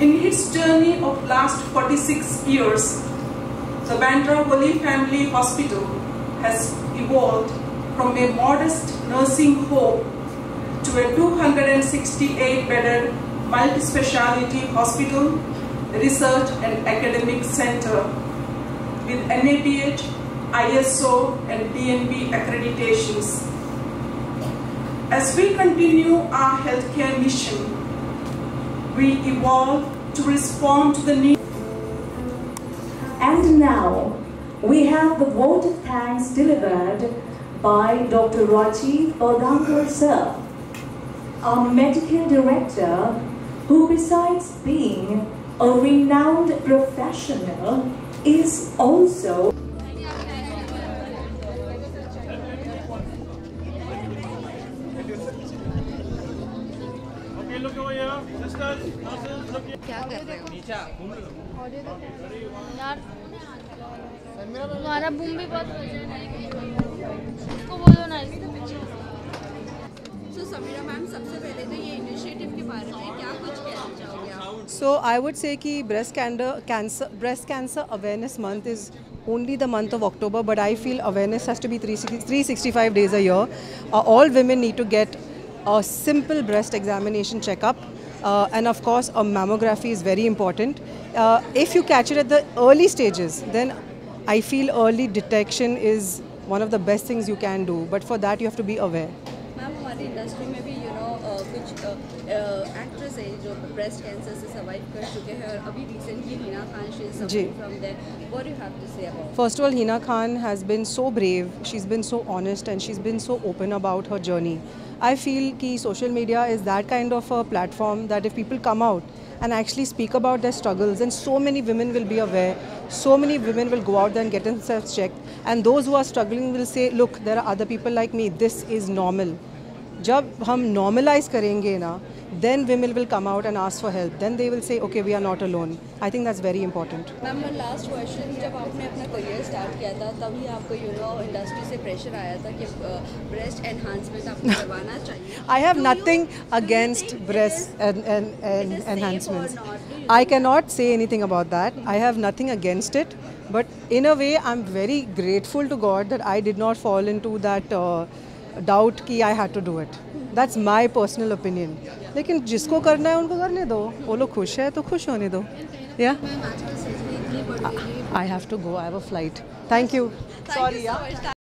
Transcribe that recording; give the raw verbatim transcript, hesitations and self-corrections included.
In its journey of last forty-six years, the Bandra Holy Family Hospital has evolved from a modest nursing home to a two hundred sixty-eight bedded multi-speciality hospital, research and academic center with N A B H, I S O and P N B accreditations. As we continue our healthcare mission, we evolve to respond to the need. And now, we have the vote of thanks delivered by Doctor Rajiv Odankar sir, our medical director, who besides being a renowned professional, is also look over here, sisters, nurses, look here. So I would say that breast cancer, breast cancer awareness month is only the month of October, but I feel awareness has to be three sixty-five days a year. Uh, all women need to get a simple breast examination checkup, uh, and of course a mammography is very important. Uh, if you catch it at the early stages, then I feel early detection is one of the best things you can do, but for that you have to be aware. Ma'am, in our industry maybe you know uh, which uh, uh, actress jo breast cancer se survive kar chuke hai, aur abhi recently Hina Khan, she is suffering from there. What do you have to say about it? First of all, Hina Khan has been so brave, she's been so honest and she's been so open about her journey. I feel that social media is that kind of a platform that if people come out and actually speak about their struggles, and so many women will be aware, so many women will go out there and get themselves checked, and those who are struggling will say, look, there are other people like me, this is normal. Jab hum normalize karenge na, then women will come out and ask for help. Then they will say, okay, we are not alone. I think that's very important. Ma'am, my last question, when you started your career, then you had pressure industry pressure that breast enhancement you I have Do nothing you, against breast is, and, and, and enhancements. I cannot say anything about that. I have nothing against it. But in a way, I'm very grateful to God that I did not fall into that uh, doubt that I had to do it. That's my personal opinion. लेकिन जिसको करना है उनको करने दो, वो लोग खुश हैं तो खुश होने दो. Yeah. I have to go. I have a flight. Thank you. Sorry. Yeah.